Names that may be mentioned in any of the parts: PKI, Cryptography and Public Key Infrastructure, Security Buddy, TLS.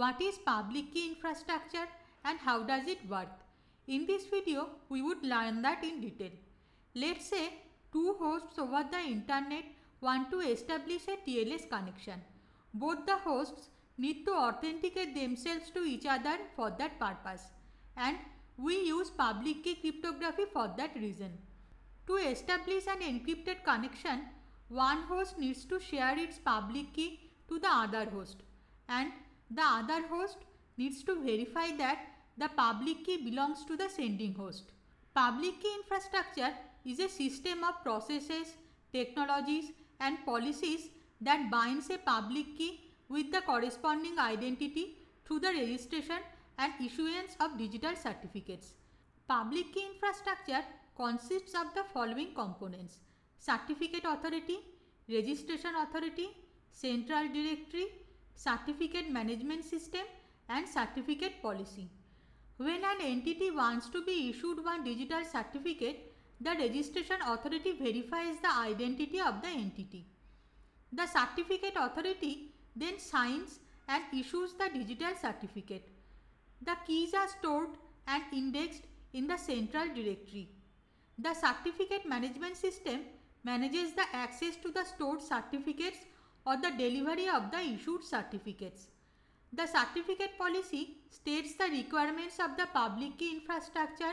What is public key infrastructure and how does it work? In this video, we would learn that in detail. Let's say two hosts over the internet want to establish a TLS connection. Both the hosts need to authenticate themselves to each other for that purpose, and we use public key cryptography for that reason. To establish an encrypted connection, one host needs to share its public key to the other host, and the other host needs to verify that the public key belongs to the sending host. Public key infrastructure is a system of processes, technologies, and policies that binds a public key with the corresponding identity through the registration and issuance of digital certificates. Public key infrastructure consists of the following components: certificate authority, registration authority, central directory, certificate management system, and certificate policy. When an entity wants to be issued one digital certificate, the registration authority verifies the identity of the entity. The certificate authority then signs and issues the digital certificate. The keys are stored and indexed in the central directory. The certificate management system manages the access to the stored certificates or the delivery of the issued certificates. The certificate policy states the requirements of the public key infrastructure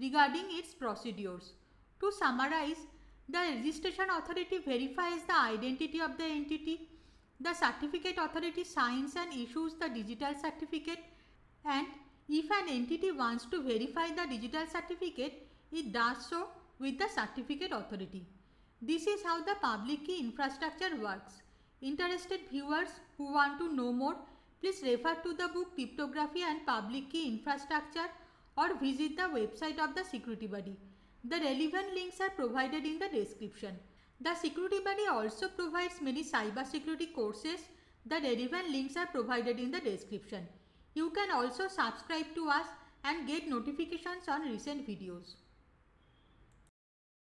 regarding its procedures. To summarize, the registration authority verifies the identity of the entity, the certificate authority signs and issues the digital certificate, and if an entity wants to verify the digital certificate, it does so with the certificate authority. This is how the public key infrastructure works. Interested viewers who want to know more, please refer to the book Cryptography and Public Key Infrastructure or visit the website of the Security Buddy. The relevant links are provided in the description. The Security Buddy also provides many cybersecurity courses. The relevant links are provided in the description. You can also subscribe to us and get notifications on recent videos.